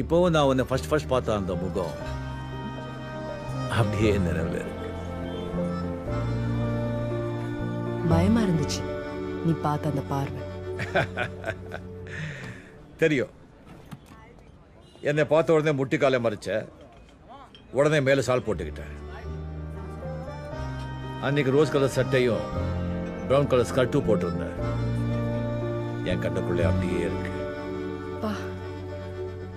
இப்போவும் நான் உன்னை ஃபர்ஸ்ட் பார்த்த அந்த முகம் அப்படியே நினைவில் இருக்கு. பயமா இருந்துச்சு நீ பார்த்த அந்த பார்வை. தெரியும், என்னை பார்த்த உடனே முட்டிக்காலை மறைச்ச, உடனே மேலே சால் போட்டுக்கிட்டேன். அன்னைக்கு ரோஸ் கலர் சட்டையும் ப்ரௌன் கலர் ஸ்கர்ட்டும் போட்டிருந்தேன். என் கண்ணுக்குள்ளே அப்படியே இருக்கு.